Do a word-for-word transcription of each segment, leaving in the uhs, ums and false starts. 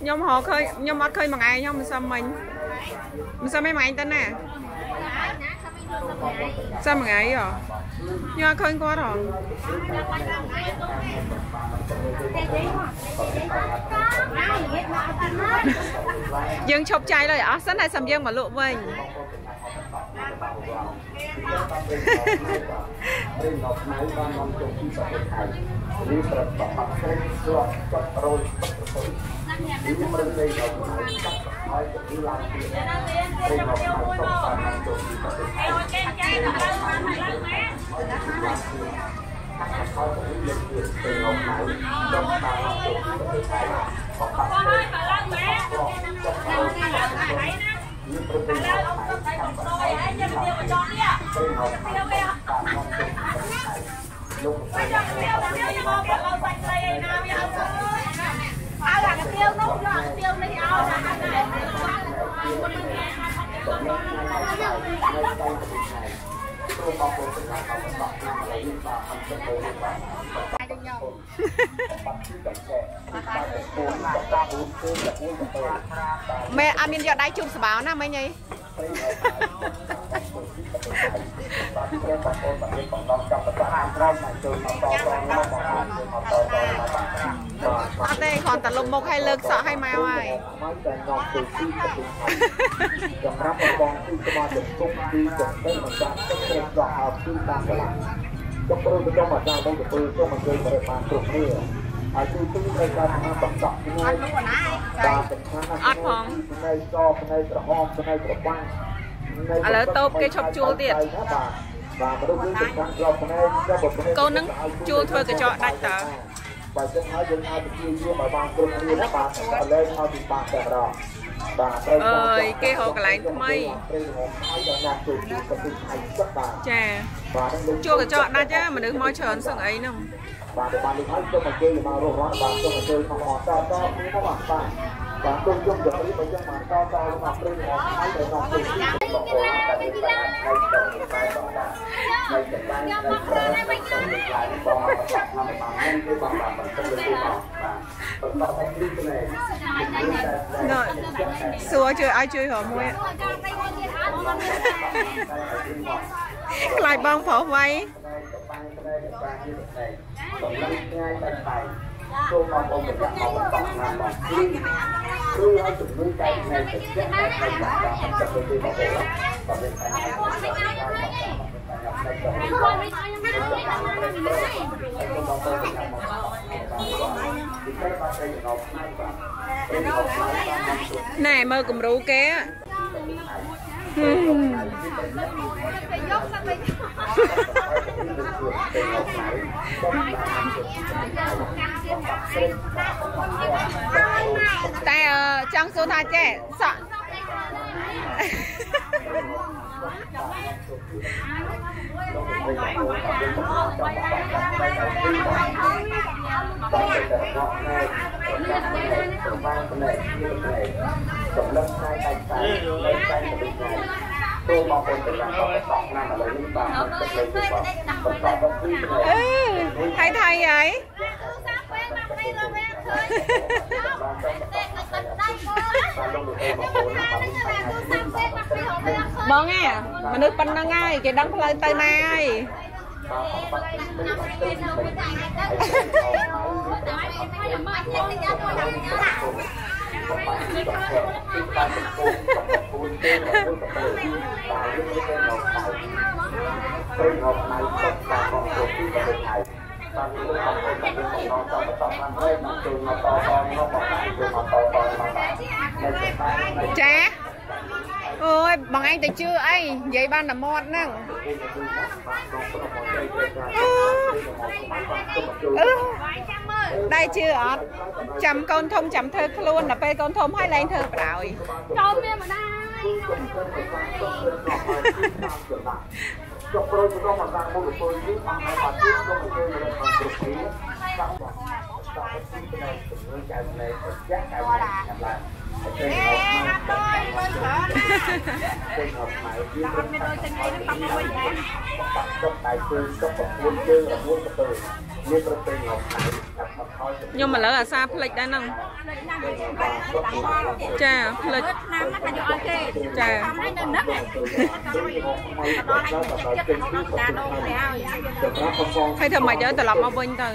Nhom họ khơi, nhom mót khơi mà ngày nhom sao mình, mình sao mấy mày tên nè, sao mà ngày rồi, nhom khơi quá rồi. Dương chụp chay rồi, ở sáng nay sầm dương mà lụa mình. Mẹ ăn miếng giờ đáy chung sờ báo nào mấy nhỉ? Ở đây còn tận lùng một hai lực sợ hay màu ai. Hãy subscribe cho kênh Ghiền Mì Gõ để không bỏ lỡ những video hấp dẫn. Chua cái chọn đa chứ mà đừng môi trơn sừng ấy nè. Sửa chơi ai chơi hở môi ạ. Lại bông phở vay. Này mơ cũng rú ké. Hmm. Tại uh, trong số tha trẻ sợ. Ừ, thay thay ấy. Bông à, mà nước bánh nó ngay, chị đắng lên tay này. Chá ôi bằng anh thì chưa ấy vậy ban là mọt nè. Đây chưa ọt chăm con thông chăm thơ luôn là pe con thông hay lên thơ rồi. Hãy subscribe cho kênh Ghiền Mì Gõ để không bỏ lỡ những video hấp dẫn. nhưng mà lỡ là xa lịch đã nâng chà lịch chà hay thường mày chơi từ lọc mau vinh từ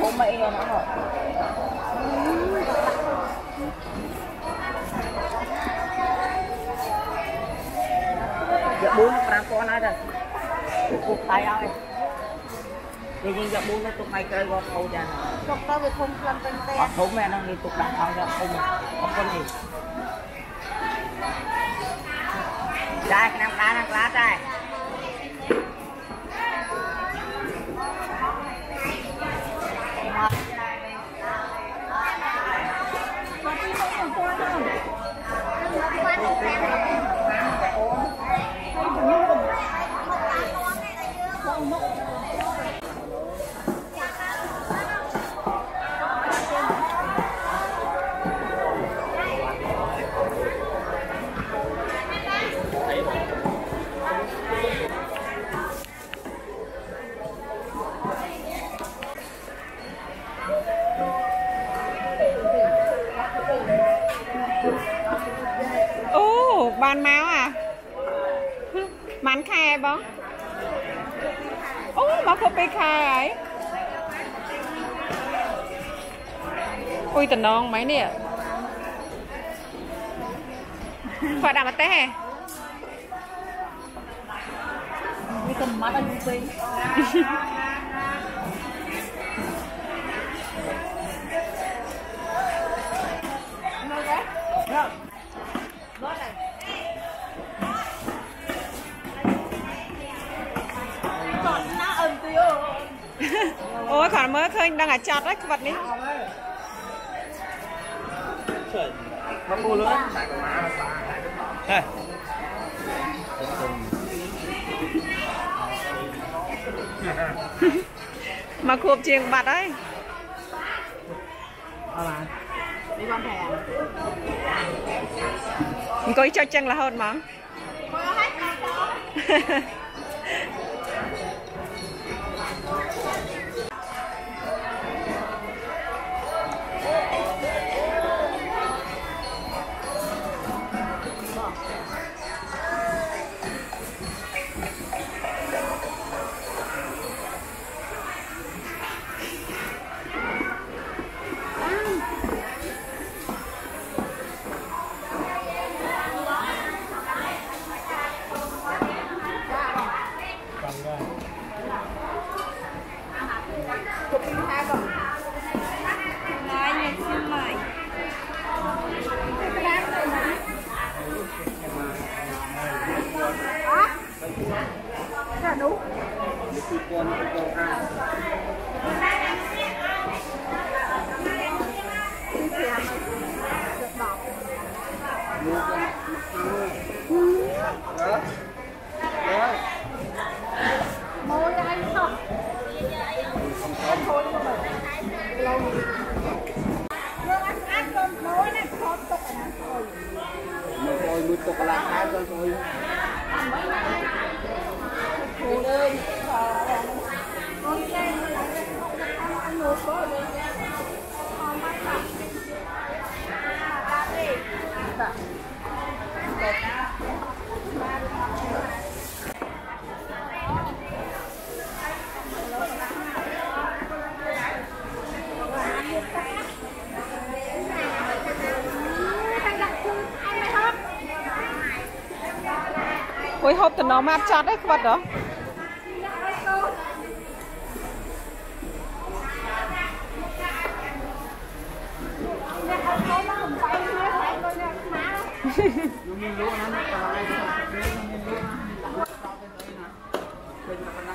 Bố mẹ nó rồi. Dạ bốn nó con ra rồi. Cục tay ơi. Vì nhưng dạ bốn nó tụi mày chơi qua khâu ra. Cục tao bị không lăn tên tên. Bác bố mẹ nó đi tụi đặt thao ra không. Không có gì. Đây, năm đá năm lá đây. Bán máu à? Bán khai bó? Ồ, mà không bị khai ấy. Ui, tình non mấy nè. Phải đặt mặt té hè. Ui, tình mắt anh đi. Ôi còn mới khơi đang ở chặt đấy vật đấy. Mà khộp chiêng bạt đấy. Coi cho chăng là hơn mà. Ôi hộp thì nó mát chát đấy các bạn đó. Hãy subscribe cho kênh Ghiền Mì Gõ để không bỏ lỡ Yung nilo na nakakain sa akin, yung nilo na nakakain sa akin na, pwede na ka na.